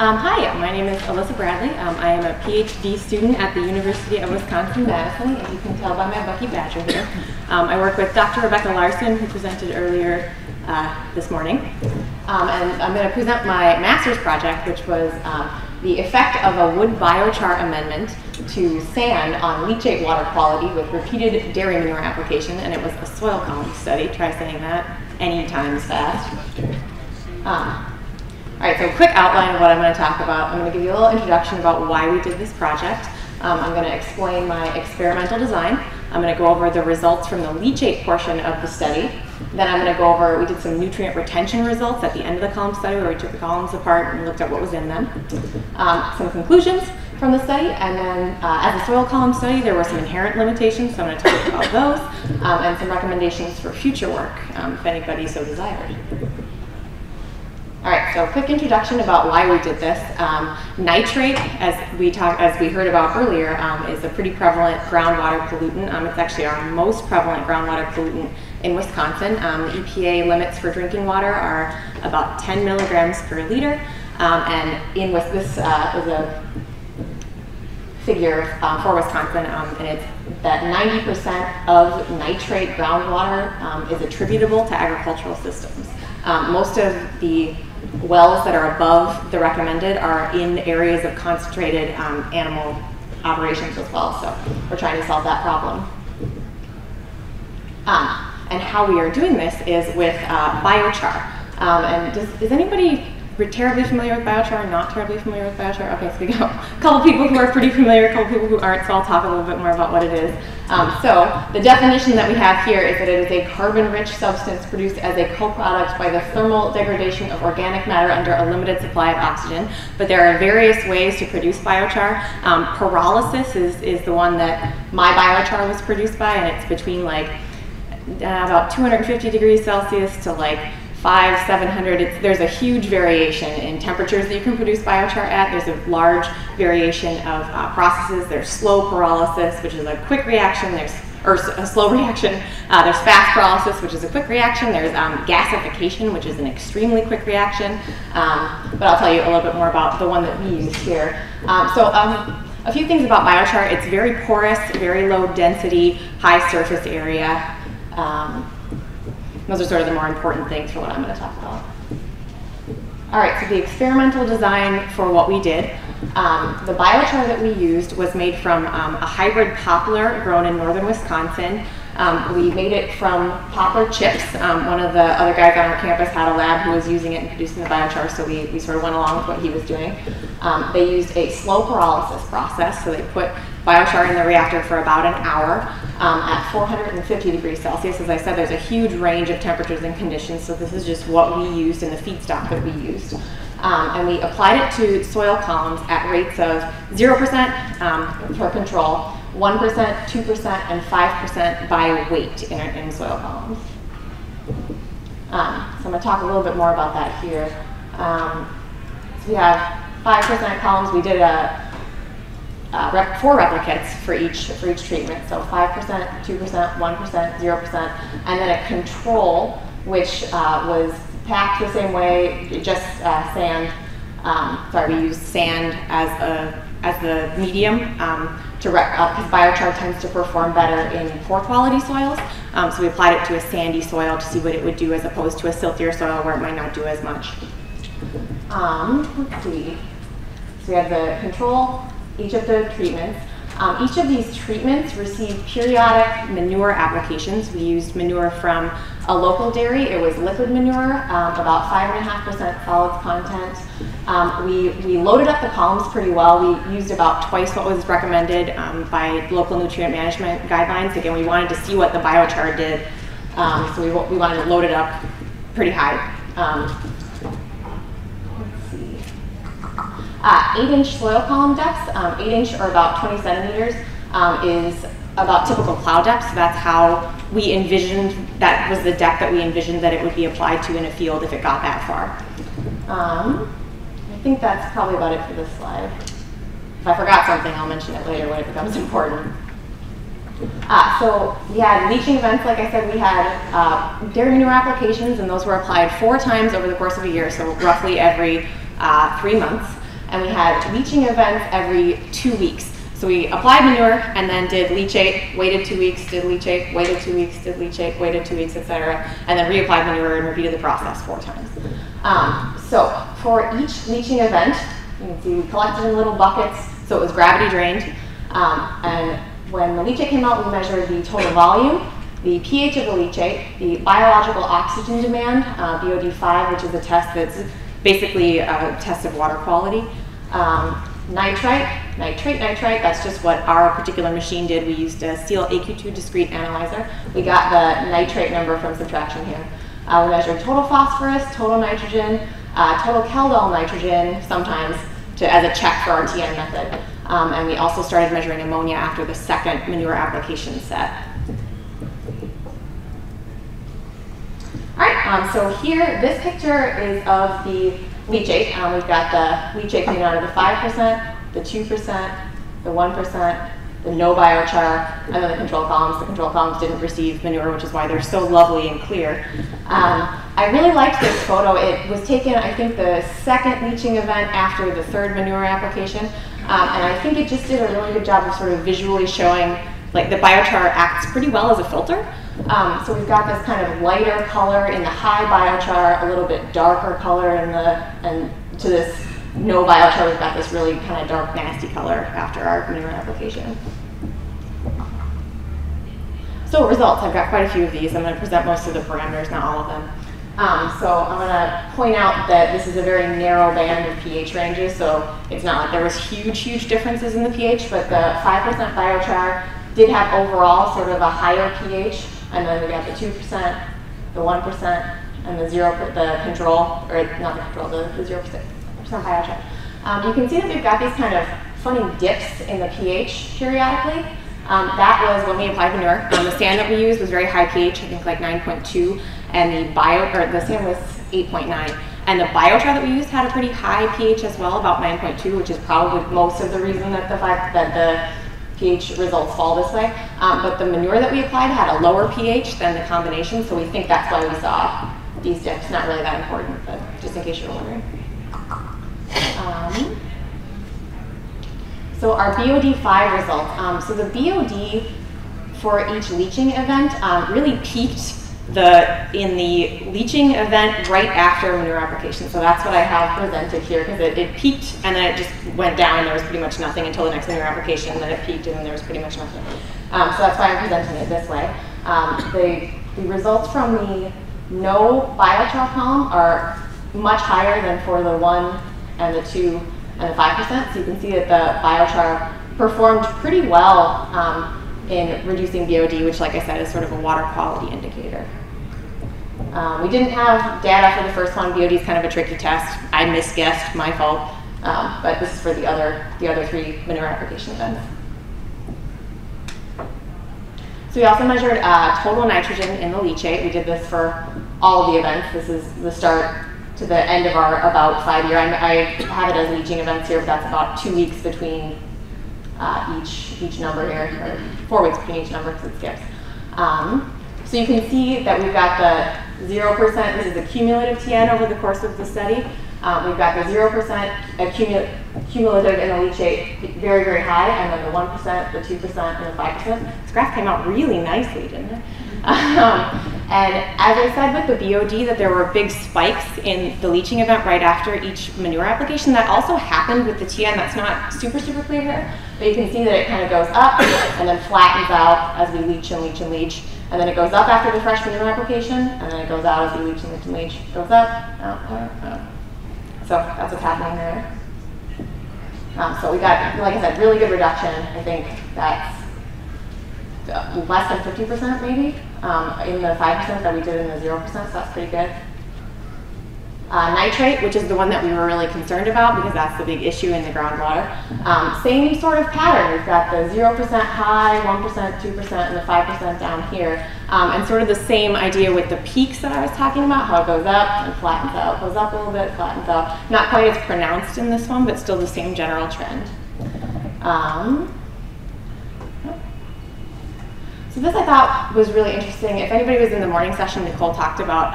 Hi, my name is Alyssa Bradley. I am a PhD student at the University of Wisconsin-Madison, as you can tell by my Bucky Badger here. I work with Dr. Rebecca Larson, who presented earlier this morning. And I'm going to present my master's project, which was the effect of a wood biochar amendment to sand on leachate water quality with repeated dairy manure application. And it was a soil column study. Try saying that any times fast. All right, so a quick outline of what I'm going to talk about. I'm going to give you a little introduction about why we did this project. I'm going to explain my experimental design. I'm going to go over the results from the leachate portion of the study. Then I'm going to go over, we did some nutrient retention results at the end of the column study where we took the columns apart and looked at what was in them. Some conclusions from the study, and then as a soil column study, there were some inherent limitations, so I'm going to talk about those, and some recommendations for future work, if anybody so desired. All right, so quick introduction about why we did this. Nitrate, as we heard about earlier, is a pretty prevalent groundwater pollutant. It's actually our most prevalent groundwater pollutant in Wisconsin. The EPA limits for drinking water are about 10 milligrams per liter, and in this is a figure for Wisconsin, and it's that 90% of nitrate groundwater is attributable to agricultural systems. Most of the wells that are above the recommended are in areas of concentrated animal operations as well, so we're trying to solve that problem. And how we are doing this is with biochar. And is anybody terribly familiar with biochar or not terribly familiar with biochar? Okay, so we got a couple people who are pretty familiar, a couple people who aren't, so I'll talk a little bit more about what it is. So the definition that we have here is that it is a carbon-rich substance produced as a co-product by the thermal degradation of organic matter under a limited supply of oxygen. But there are various ways to produce biochar. Pyrolysis is the one that my biochar was produced by, and it's between like about 250 degrees Celsius to like 500, 700, there's a huge variation in temperatures that you can produce biochar at. There's a large variation of processes. There's slow pyrolysis, which is a quick reaction. There's a slow reaction. There's fast pyrolysis, which is a quick reaction. There's gasification, which is an extremely quick reaction. But I'll tell you a little bit more about the one that we use here. A few things about biochar. It's very porous, very low density, high surface area. Those are sort of the more important things for what I'm going to talk about. All right, so the experimental design for what we did. The biochar that we used was made from a hybrid poplar grown in northern Wisconsin. We made it from poplar chips. One of the other guys on our campus had a lab who was using it and producing the biochar, so we sort of went along with what he was doing. They used a slow pyrolysis process, so they put biochar in the reactor for about an hour at 450 degrees Celsius. As I said, there's a huge range of temperatures and conditions, so this is just what we used and the feedstock that we used. And we applied it to soil columns at rates of 0% for control, 1%, 2%, and 5% by weight in soil columns. So I'm going to talk a little bit more about that here. So we have 5% columns. We did a four replicates for each treatment, so 5%, 2%, 1%, 0%, and then a control, which was packed the same way, just sand. We used sand as the medium to rep up, because biochar tends to perform better in poor quality soils. So we applied it to a sandy soil to see what it would do, as opposed to a siltier soil where it might not do as much. Let's see. So we have the control, each of the treatments. Each of these treatments received periodic manure applications. We used manure from a local dairy. It was liquid manure, about 5.5% solids content. We loaded up the columns pretty well. We used about twice what was recommended by local nutrient management guidelines. Again, we wanted to see what the biochar did, so we wanted to load it up pretty high. 8-inch soil column depths, 8-inch or about 20 centimeters is about typical plow depth, so that's how we envisioned, that was the depth that we envisioned that it would be applied to in a field if it got that far. I think that's probably about it for this slide. If I forgot something, I'll mention it later when it becomes important. So we had leaching events, like I said, we had dairy manure applications, and those were applied 4 times over the course of a year, so roughly every 3 months. and we had leaching events every 2 weeks. So we applied manure and then did leachate, waited 2 weeks, did leachate, waited 2 weeks, did leachate, waited 2 weeks, etc., and then reapplied manure and repeated the process 4 times. So for each leaching event, you can see we collected in little buckets, so it was gravity drained. And when the leachate came out, we measured the total volume, the pH of the leachate, the biological oxygen demand, BOD5, which is a test that's basically a test of water quality. Nitrite, nitrate, nitrite, that's just what our particular machine did. We used a Steel AQ2 discrete analyzer. We got the nitrate number from subtraction here. We measured total phosphorus, total nitrogen, total Kjeldahl nitrogen sometimes as a check for our TN method. And we also started measuring ammonia after the second manure application set. All right, so here, this picture is of the leachate. We've got the leachate coming out of the 5%, the 2%, the 1%, the no biochar, and then the control columns. The control columns didn't receive manure, which is why they're so lovely and clear. I really liked this photo. It was taken, I think, the second leaching event after the third manure application. And I think it just did a really good job of sort of visually showing like the biochar acts pretty well as a filter. So we've got this kind of lighter color in the high biochar, a little bit darker color in to this no biochar, we've got this really kind of dark, nasty color after our manure application. So results, I've got quite a few of these. I'm going to present most of the parameters, not all of them. So I'm going to point out that this is a very narrow band of pH ranges, so it's not like there was huge, huge differences in the pH, but the 5% biochar did have overall sort of a higher pH, and then we got the 2%, the 1%, and the the 0%. You can see that we've got these kind of funny dips in the pH periodically. That was when we applied manure. The sand that we used was very high pH, I think like 9.2, and the sand was 8.9. And the biochar that we used had a pretty high pH as well, about 9.2, which is probably most of the reason that the fact that the pH results fall this way, but the manure that we applied had a lower pH than the combination, so we think that's why we saw these dips. Not really that important, but just in case you're wondering. So our BOD5 results. So the BOD for each leaching event really peaked in the leaching event right after manure application. So that's what I have presented here, because it peaked and then it just went down and there was pretty much nothing until the next manure application, and then it peaked and then there was pretty much nothing. So that's why I'm presenting it this way. The results from the no biochar column are much higher than for the 1 and the 2 and the 5%. So you can see that the biochar performed pretty well in reducing BOD, which, like I said, is sort of a water quality indicator. We didn't have data for the first one. BOD is kind of a tricky test. I misguessed, my fault. But this is for the other 3 manure application events. So we also measured total nitrogen in the leachate. We did this for all of the events. This is the start to the end of our about 5-year. I have it as leaching events here, but that's about 2 weeks between each number here, or 4 weeks between each number because it skips. So you can see that we've got the 0%, this is the cumulative TN over the course of the study. We've got the 0% cumulative in the leachate very, very high, and then the 1%, the 2%, and the 5%. This graph came out really nicely, didn't it? And as I said with the BOD, that there were big spikes in the leaching event right after each manure application. That also happened with the TN. That's not super, super clear here, but you can see that it kind of goes up and then flattens out as we leach and leach and leach. And then it goes up after the fresh manure application, and then it goes out as we leach and leach and leach. It goes up, out, out, out. So that's what's happening there. So we got, like I said, really good reduction. I think that's less than 50% maybe in the 5% that we did in the 0%, so that's pretty good. Nitrate, which is the one that we were really concerned about because that's the big issue in the groundwater. Same sort of pattern. We've got the 0% high, 1%, 2%, and the 5% down here. And sort of the same idea with the peaks that I was talking about, how it goes up and flattens out, goes up a little bit, flattens out. Not quite as pronounced in this one, but still the same general trend. So this I thought was really interesting. If anybody was in the morning session, Nicole talked about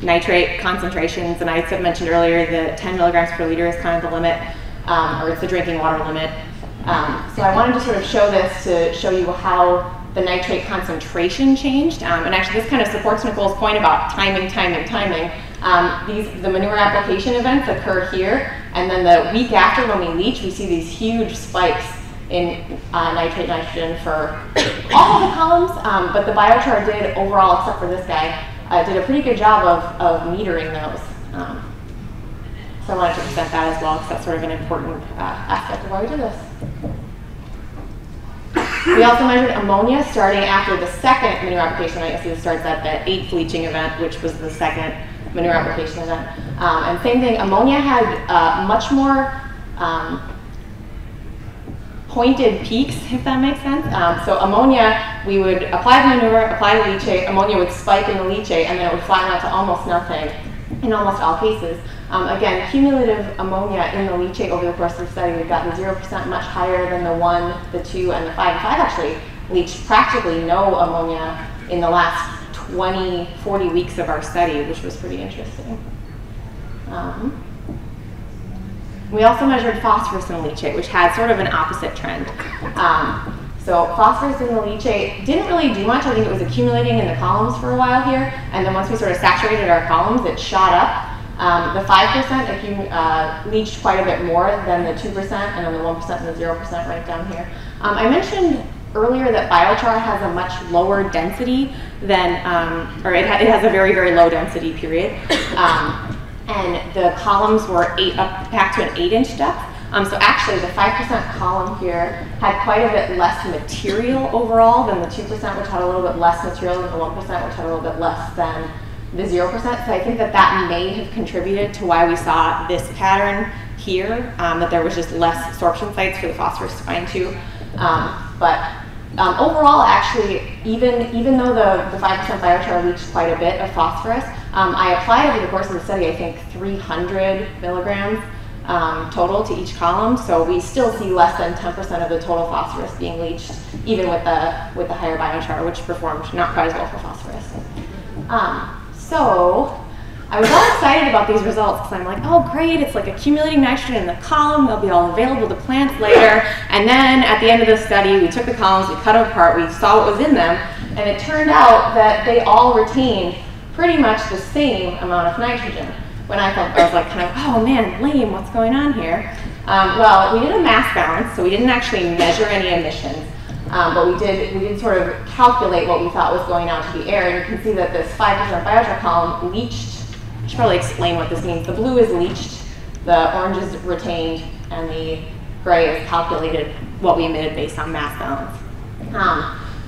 nitrate concentrations, and I mentioned earlier that 10 milligrams per liter is kind of the limit. or it's the drinking water limit. So I wanted to sort of show this to show you how the nitrate concentration changed. And actually, this kind of supports Nicole's point about timing. The manure application events occur here, and then the week after when we leach, we see these huge spikes in nitrate nitrogen for all of the columns, but the biochar did overall, except for this guy, did a pretty good job of metering those. So I wanted to present that as well, because that's sort of an important aspect of why we do this. We also measured ammonia starting after the second manure application. I guess this starts at the 8th leaching event, which was the second manure application event. And same thing, ammonia had much more pointed peaks, if that makes sense. So ammonia, we would apply the manure, apply the leachate, ammonia would spike in the leachate, and then it would flatten out to almost nothing in almost all cases. Again, cumulative ammonia in the leachate over the course of the study, we've gotten 0%, much higher than the 1, the 2, and the 5. The 5 actually leached practically no ammonia in the last 20, 40 weeks of our study, which was pretty interesting. We also measured phosphorus in the leachate, which had sort of an opposite trend. So phosphorus in the leachate didn't really do much. I think it was accumulating in the columns for a while here, and then once we sort of saturated our columns, it shot up. The 5% leached quite a bit more than the 2%, and then the 1% and the 0% right down here. I mentioned earlier that biochar has a much lower density than, it has a very, very low density, period. And the columns were back to an 8-inch depth. So actually the 5% column here had quite a bit less material overall than the 2%, which had a little bit less material than the 1%, which had a little bit less than the 0%, so I think that that may have contributed to why we saw this pattern here, that there was just less sorption sites for the phosphorus to bind to. But overall, actually, even though the 5% biochar leached quite a bit of phosphorus, I applied over the course of the study, I think 300 milligrams total to each column, so we still see less than 10% of the total phosphorus being leached, even with the higher biochar, which performed not quite as well for phosphorus. So I was all excited about these results because I'm like, oh great, it's like accumulating nitrogen in the column, they'll be all available to plants later. And then at the end of the study, we took the columns, we cut them apart, we saw what was in them, and it turned out that they all retained pretty much the same amount of nitrogen. When I was like, kind of, oh man, lame, what's going on here? Well, we did a mass balance, so we didn't actually measure any emissions. But we did sort of calculate what we thought was going out to the air, and you can see that this 5% biochar column leached. I should probably explain what this means. The blue is leached, the orange is retained, and the gray is calculated what we emitted based on mass balance.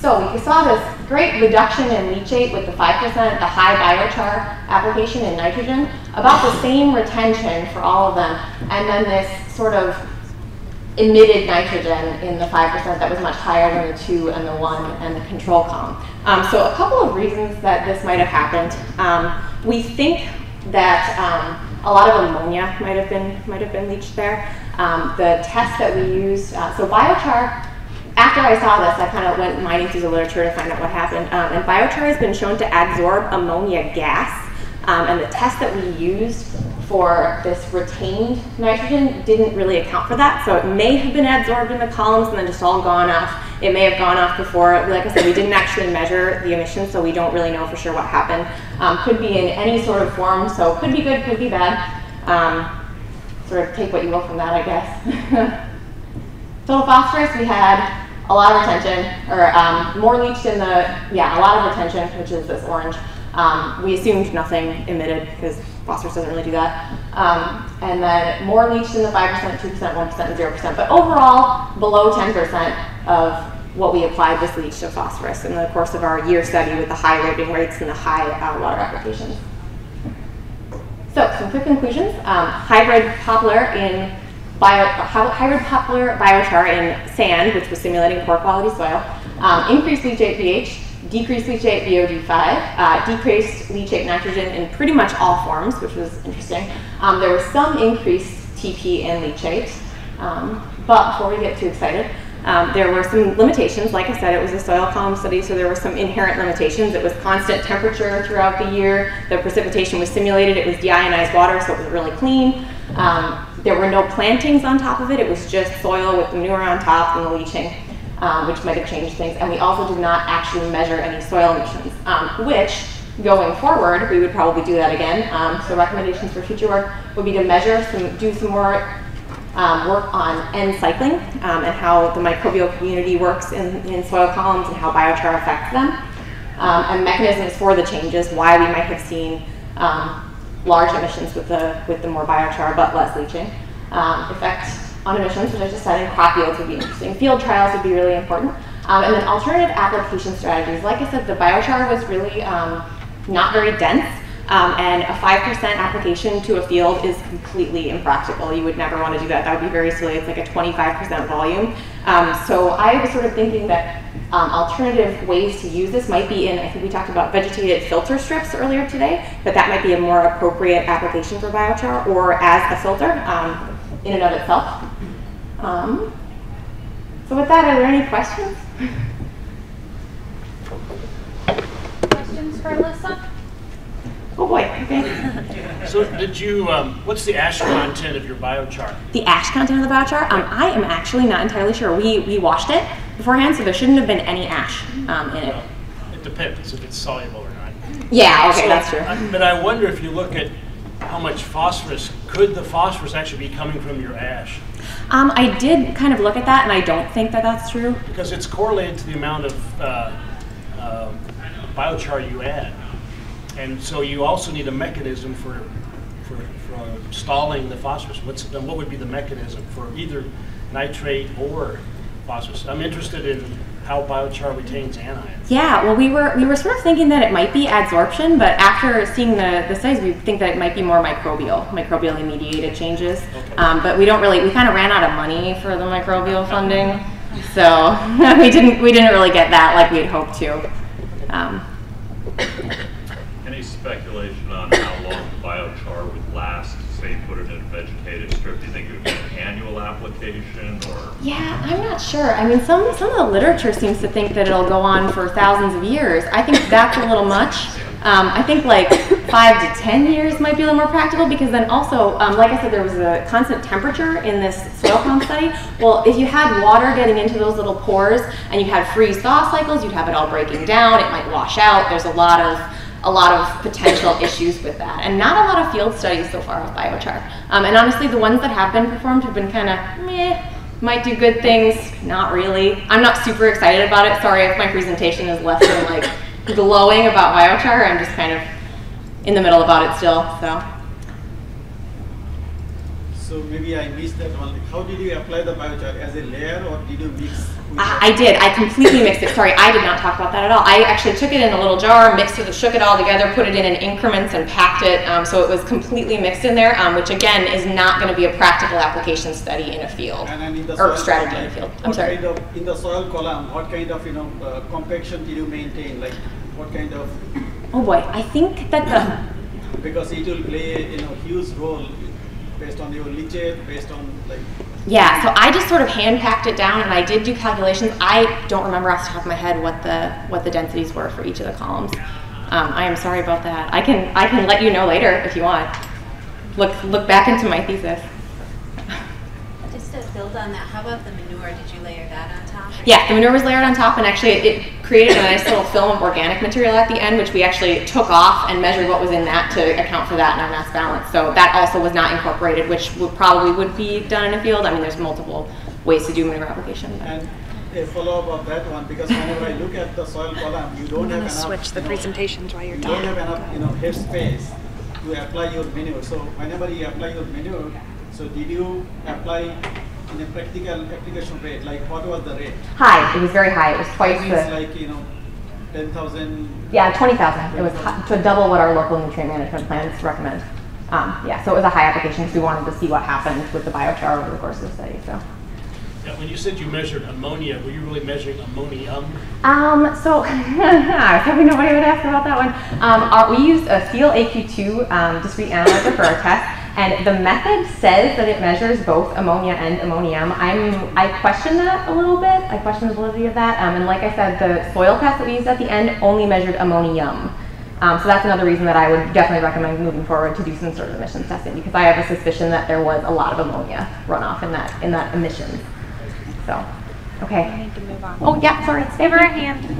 So we saw this great reduction in leachate with the 5%, the high biochar application in nitrogen, about the same retention for all of them, and then this sort of emitted nitrogen in the 5% that was much higher than the 2 and the 1 and the control column. So a couple of reasons that this might have happened. We think that a lot of ammonia might have been leached there. The test that we used, so biochar, after I saw this, I kind of went mining through the literature to find out what happened. And biochar has been shown to adsorb ammonia gas. And the test that we used for this retained nitrogen didn't really account for that, so it may have been adsorbed in the columns and then just all gone off. It may have gone off before. Like I said, we didn't actually measure the emissions, so we don't really know for sure what happened. Could be in any sort of form, so could be good, could be bad. Sort of take what you will from that, I guess. Total phosphorus, we had a lot of retention, or more leached in the, yeah, a lot of retention, which is this orange. We assumed nothing emitted because phosphorus doesn't really do that. And then more leached in the 5%, 2%, 1%, and 0%, but overall below 10% of what we applied was leached of phosphorus in the course of our year study with the high loading rates and the high water applications. So some quick conclusions. Hybrid poplar biochar in sand, which was simulating poor quality soil, increased leachate pH, decreased leachate BOD5, decreased leachate nitrogen in pretty much all forms, which was interesting. There was some increased TP in leachate, but before we get too excited, there were some limitations. Like I said, it was a soil column study, so there were some inherent limitations. It was constant temperature throughout the year. The precipitation was simulated. It was deionized water, so it was really clean. There were no plantings on top of it. It was just soil with manure on top and the leaching, which might have changed things. And we also did not actually measure any soil emissions, which going forward, we would probably do that again. So recommendations for future work would be to measure, do some more work on end cycling and how the microbial community works in soil columns and how biochar affects them, and mechanisms for the changes, why we might have seen large emissions with the more biochar but less leaching. Effect on emissions, which I just said, in crop yields would be interesting. Field trials would be really important. And then alternative application strategies. Like I said, the biochar was really not very dense, and a 5% application to a field is completely impractical. You would never want to do that. That would be very silly. It's like a 25% volume. So I was sort of thinking that alternative ways to use this might be in, I think we talked about vegetated filter strips earlier today, but that might be a more appropriate application for biochar or as a filter in and of itself. So with that, are there any questions? Questions for Alyssa? Oh boy, okay. So did you, what's the ash content of your biochar? The ash content of the biochar? I am actually not entirely sure. We washed it beforehand, so there shouldn't have been any ash in it. Well, it depends if it's soluble or not. Yeah, okay, so, that's true. But I wonder if you look at how much phosphorus, could the phosphorus actually be coming from your ash? I did kind of look at that, and I don't think that that's true. Because it's correlated to the amount of biochar you add. And so you also need a mechanism for stalling the phosphorus. What would be the mechanism for either nitrate or phosphorus? I'm interested in how biochar retains anions. Yeah, well, we were sort of thinking that it might be adsorption, but after seeing the studies, we think that it might be more microbially mediated changes. Okay. But we don't really, we kind of ran out of money for the microbial funding, so we didn't really get that like we'd hoped to. Any speculation on how long biochar would last? Say, put it in a vegetated strip. Do you think it would be an annual application, or? Yeah, I'm not sure. I mean, some of the literature seems to think that it'll go on for thousands of years. I think that's a little much. I think like 5 to 10 years might be a little more practical, because then also, like I said, there was a constant temperature in this soil column study. Well, if you had water getting into those little pores and you had freeze-thaw cycles, you'd have it all breaking down. It might wash out. There's a lot of potential issues with that, and not a lot of field studies so far with biochar. And honestly, the ones that have been performed have been kind of meh, might do good things, not really. I'm not super excited about it. Sorry if my presentation is less than like glowing about biochar. I'm just kind of in the middle about it still, so. So maybe I missed that one. How did you apply the biochar? As a layer, or did you mix? I did. I completely mixed it. Sorry, I did not talk about that at all. I actually took it in a little jar, mixed it, shook it all together, put it in increments, and packed it. So it was completely mixed in there, which again is not going to be a practical application study in a field, or strategy in a field. I'm sorry. In the soil column, what kind of compaction did you maintain? Like what kind of? Oh boy, I think that the because it will play huge role. Based on your leachate, based on like... Yeah, so I just sort of hand-packed it down, and I did do calculations. I don't remember off the top of my head what the densities were for each of the columns. I am sorry about that. I can let you know later if you want. Look back into my thesis. Just to build on that, how about the manure? Did you layer that on top? Yeah, the manure was layered on top, and actually it created a nice little film of organic material at the end, which we actually took off and measured what was in that to account for that in our mass balance. So that also was not incorporated, which probably would be done in a field. I mean, there's multiple ways to do manure application. And a follow-up of that one, because whenever I look at the soil column, you don't have enough... switch the presentations while you're talking. You don't have enough headspace to apply your manure. So whenever you apply your manure, so did you apply in a practical application rate, like what was the rate? High. It was very high. It was twice the... like, 10,000? Yeah, 20,000. It was to double what our local nutrient management plans recommend. Yeah, so it was a high application because we wanted to see what happened with the biochar over the course of the study, so. Yeah, when you said you measured ammonia, were you really measuring ammonium? So, I was hoping nobody would ask about that one. We used a Steel AQ2 discrete analyzer for our test. And the method says that it measures both ammonia and ammonium. I question that a little bit. I question the validity of that. And like I said, the soil test that we used at the end only measured ammonium. So that's another reason that I would definitely recommend moving forward to do some sort of emissions testing, because I have a suspicion that there was a lot of ammonia runoff in that emissions. So, okay. I need to move on. Oh yeah, sorry. Give her a hand.